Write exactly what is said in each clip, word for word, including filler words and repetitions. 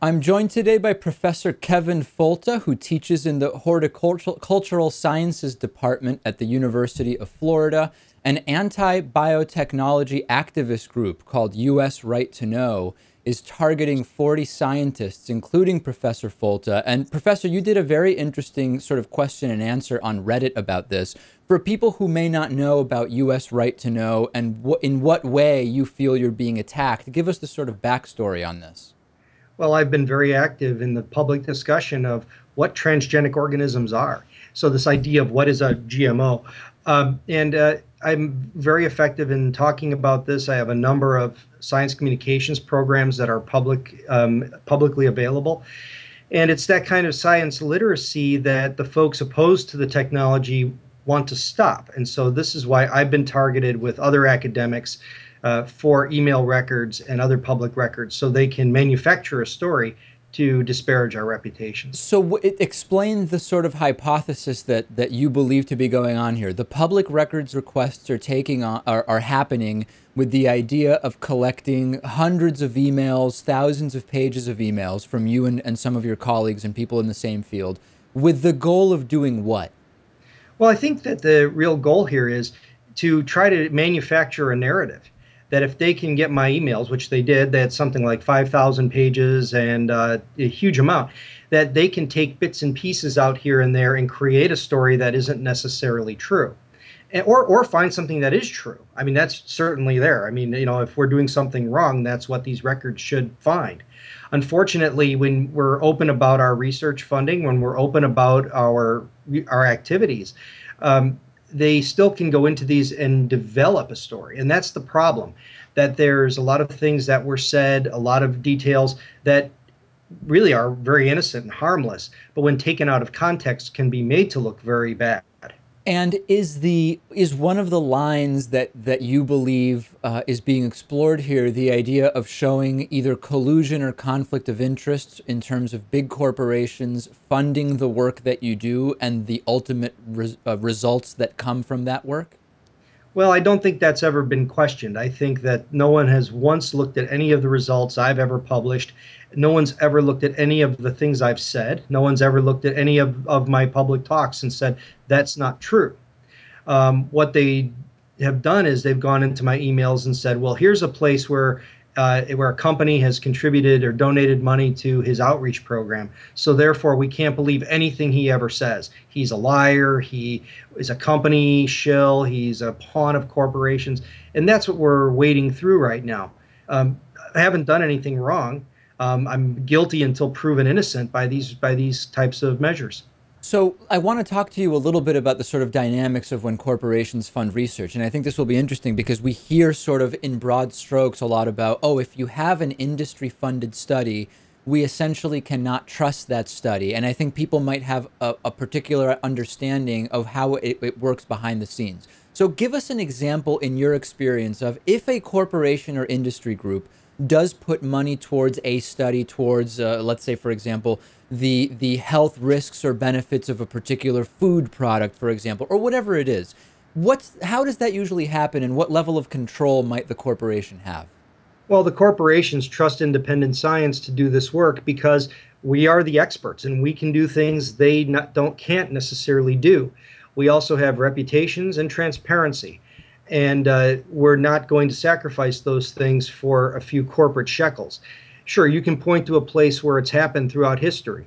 I'm joined today by Professor Kevin Folta, who teaches in the Horticultural Sciences Department at the University of Florida, an anti-biotechnology activist group called U S Right to Know is targeting forty scientists, including Professor Folta. And Professor, you did a very interesting sort of question and answer on Reddit about this. For people who may not know about U S Right to Know and wh in what way you feel you're being attacked, give us the sort of backstory on this. Well, I've been very active in the public discussion of what transgenic organisms are. So this idea of what is a G M O. Um, and uh, I'm very effective in talking about this. I have a number of science communications programs that are public, um, publicly available. And it's that kind of science literacy that the folks opposed to the technology want to stop. And so this is why I've been targeted with other academics Uh, for email records and other public records, so they can manufacture a story to disparage our reputation. So w it explains the sort of hypothesis that, that you believe to be going on here. The public records requests are, taking on, are, are happening with the idea of collecting hundreds of emails, thousands of pages of emails from you and, and some of your colleagues and people in the same field, with the goal of doing what? Well, I think that the real goal here is to try to manufacture a narrative that if they can get my emails, which they did, that's something like five thousand pages and uh, a huge amount, that they can take bits and pieces out here and there and create a story that isn't necessarily true. And, or, or find something that is true. I mean, that's certainly there. I mean, you know, if we're doing something wrong, that's what these records should find. Unfortunately, when we're open about our research funding, when we're open about our, our activities, um, they still can go into these and develop a story. And that's the problem, that there's a lot of things that were said, a lot of details that really are very innocent and harmless, but when taken out of context can be made to look very bad. And is the is one of the lines that, that you believe uh, is being explored here the idea of showing either collusion or conflict of interest in terms of big corporations funding the work that you do and the ultimate res uh, results that come from that work? Well, I don't think that's ever been questioned. I think that no one has once looked at any of the results I've ever published. No one's ever looked at any of the things I've said. No one's ever looked at any of, of my public talks and said, that's not true. Um, what they have done is they've gone into my emails and said, well, here's a place where, uh, where a company has contributed or donated money to his outreach program. So therefore, we can't believe anything he ever says. He's a liar. He is a company shill. He's a pawn of corporations. And that's what we're wading through right now. Um, I haven't done anything wrong. Um, I'm guilty until proven innocent by these by these types of measures. So I want to talk to you a little bit about the sort of dynamics of when corporations fund research. And I think this will be interesting because we hear sort of in broad strokes a lot about, oh, if you have an industry-funded study, we essentially cannot trust that study. And I think people might have a, a particular understanding of how it, it works behind the scenes. So give us an example in your experience of if a corporation or industry group does put money towards a study, towards, uh, let's say, for example, the, the health risks or benefits of a particular food product, for example, or whatever it is. What's, how does that usually happen, and what level of control might the corporation have? Well, the corporations trust independent science to do this work because we are the experts, and we can do things they not, don't, can't necessarily do. We also have reputations and transparency. And uh, we're not going to sacrifice those things for a few corporate shekels. Sure, you can point to a place where it's happened throughout history,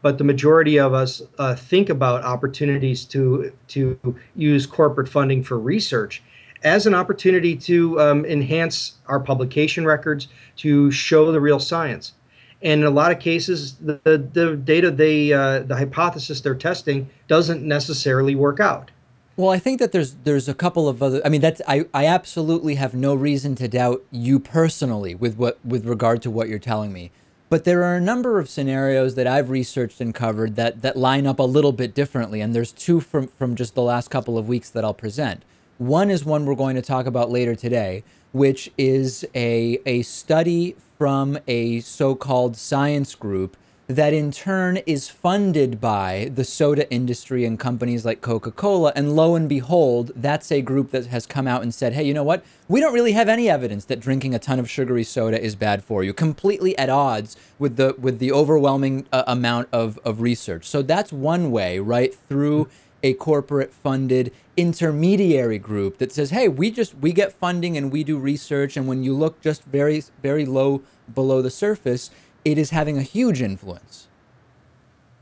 but the majority of us uh, think about opportunities to, to use corporate funding for research as an opportunity to um, enhance our publication records, to show the real science. And in a lot of cases, the, the data, they, uh, the hypothesis they're testing doesn't necessarily work out. Well, I think that there's there's a couple of other. I mean, that's I I absolutely have no reason to doubt you personally with what with regard to what you're telling me. But there are a number of scenarios that I've researched and covered that that line up a little bit differently. And there's two from from just the last couple of weeks that I'll present. One is one we're going to talk about later today, which is a a study from a so-called science group that in turn is funded by the soda industry and companies like Coca-Cola. And lo and behold, that's a group that has come out and said, hey, you know what? We don't really have any evidence that drinking a ton of sugary soda is bad for you, completely at odds with the with the overwhelming uh, amount of, of research. So that's one way, right, through a corporate funded intermediary group that says, hey, we just we get funding and we do research. And when you look just very, very low below the surface, it is having a huge influence.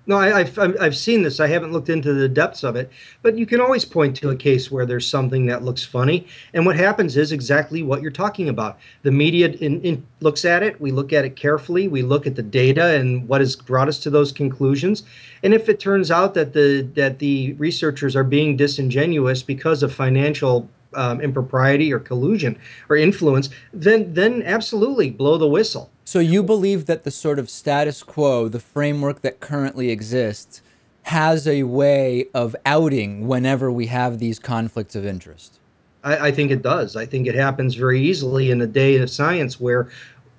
No, I, I've, I've seen this. I haven't looked into the depths of it, but you can always point to a case where there's something that looks funny. And what happens is exactly what you're talking about. The media in, in looks at it. We look at it carefully. We look at the data and what has brought us to those conclusions. And if it turns out that the, that the researchers are being disingenuous because of financial um, impropriety or collusion or influence, then, then absolutely blow the whistle. So you believe that the sort of status quo, the framework that currently exists, has a way of outing whenever we have these conflicts of interest? I, I think it does. I think it happens very easily in a day of science where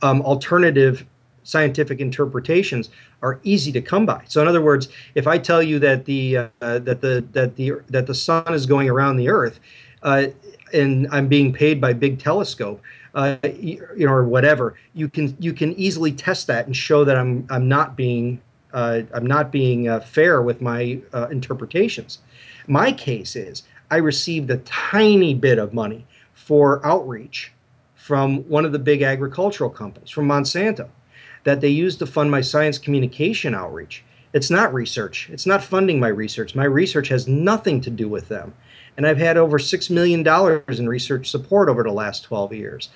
um, alternative scientific interpretations are easy to come by. So in other words, if I tell you that the uh, that the that the that the sun is going around the Earth, uh, and I'm being paid by big telescope, Uh, you know, or whatever, you can you can easily test that and show that I'm I'm not being uh, I'm not being uh, fair with my uh, interpretations. My case is I received a tiny bit of money for outreach from one of the big agricultural companies, from Monsanto, that they used to fund my science communication outreach. It's not research. It's not funding my research. My research has nothing to do with them. And I've had over six million dollars in research support over the last twelve years.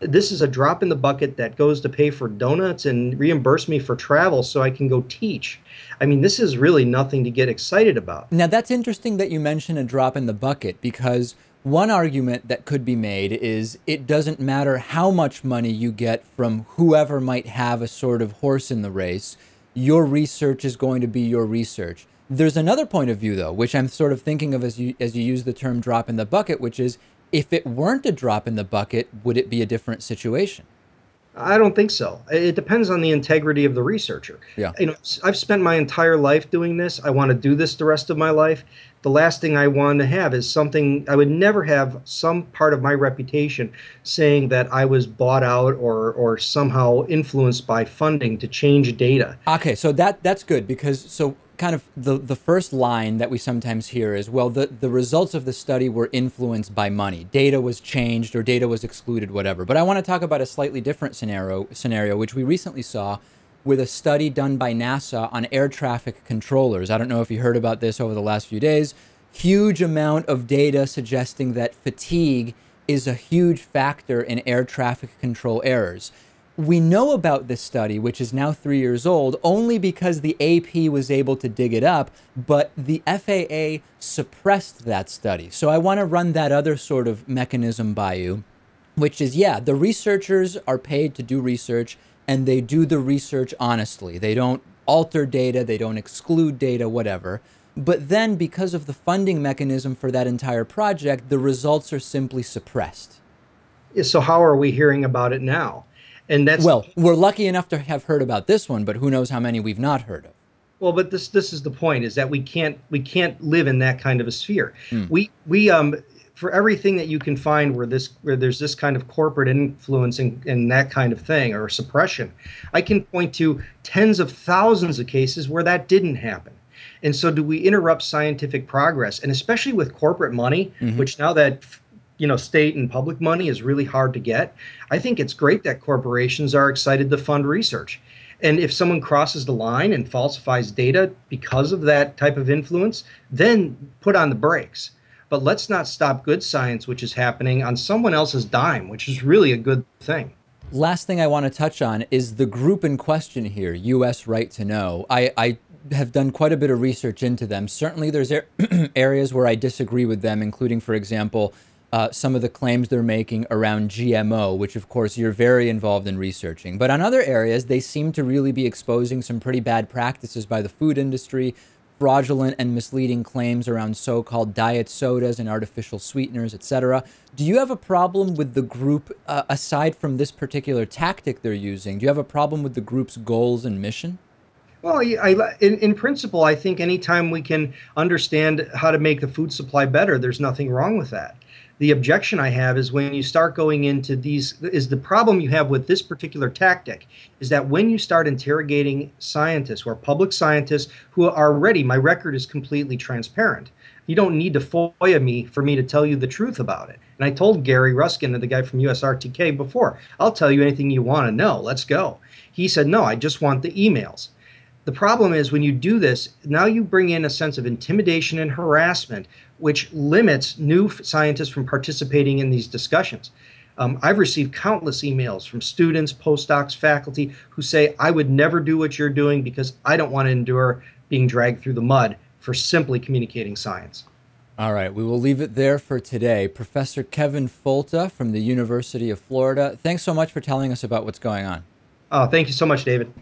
This is a drop in the bucket that goes to pay for donuts and reimburse me for travel so I can go teach. I mean, this is really nothing to get excited about. Now, that's interesting that you mention a drop in the bucket, because one argument that could be made is it doesn't matter how much money you get from whoever might have a sort of horse in the race. Your research is going to be your research. There's another point of view, though, which I'm sort of thinking of as you as you use the term drop in the bucket, which is, if it weren't a drop in the bucket, would it be a different situation? I don't think so. It depends on the integrity of the researcher. Yeah. You know, I've spent my entire life doing this. I want to do this the rest of my life. The last thing I want to have is something, I would never have some part of my reputation saying that I was bought out or or somehow influenced by funding to change data. Okay, so that that's good, because so kind of the, the first line that we sometimes hear is, well, the, the results of the study were influenced by money. Data was changed or data was excluded, whatever. But I want to talk about a slightly different scenario, scenario, which we recently saw with a study done by NASA on air traffic controllers. I don't know if you heard about this over the last few days. Huge amount of data suggesting that fatigue is a huge factor in air traffic control errors. We know about this study, which is now three years old, only because the A P was able to dig it up, but the F A A suppressed that study. So I want to run that other sort of mechanism by you, which is, yeah, the researchers are paid to do research, and they do the research honestly. They don't alter data, they don't exclude data, whatever. But then, because of the funding mechanism for that entire project, the results are simply suppressed. So how are we hearing about it now? And that's, well, we're lucky enough to have heard about this one, but who knows how many we've not heard of. Well, but this this is the point, is that we can't we can't live in that kind of a sphere. Mm. We we um for everything that you can find where this where there's this kind of corporate influence and, and that kind of thing, or suppression, I can point to tens of thousands of cases where that didn't happen. And so, do we interrupt scientific progress? And especially with corporate money, mm-hmm. which now that you know, state and public money is really hard to get. I think it's great that corporations are excited to fund research. And if someone crosses the line and falsifies data because of that type of influence, then put on the brakes. But let's not stop good science, which is happening on someone else's dime, which is really a good thing. Last thing I want to touch on is the group in question here, U S Right to Know. I, I have done quite a bit of research into them. Certainly there's er areas where I disagree with them, including, for example, Uh, some of the claims they're making around G M O, which, of course, you're very involved in researching. But on other areas, they seem to really be exposing some pretty bad practices by the food industry, fraudulent and misleading claims around so-called diet sodas and artificial sweeteners, et cetera. Do you have a problem with the group, uh, aside from this particular tactic they're using, do you have a problem with the group's goals and mission? Well, I, in, in principle, I think anytime we can understand how to make the food supply better, there's nothing wrong with that. The objection I have is when you start going into these, is the problem you have with this particular tactic is that when you start interrogating scientists or public scientists who are ready, my record is completely transparent. You don't need to FOIA me for me to tell you the truth about it. And I told Gary Ruskin, the guy from U S R T K before, I'll tell you anything you want to know. Let's go. He said, no, I just want the emails. The problem is when you do this, now you bring in a sense of intimidation and harassment, which limits new scientists from participating in these discussions. Um, I've received countless emails from students, postdocs, faculty who say, I would never do what you're doing because I don't want to endure being dragged through the mud for simply communicating science. All right, we will leave it there for today. Professor Kevin Folta from the University of Florida, thanks so much for telling us about what's going on. Oh, thank you so much, David.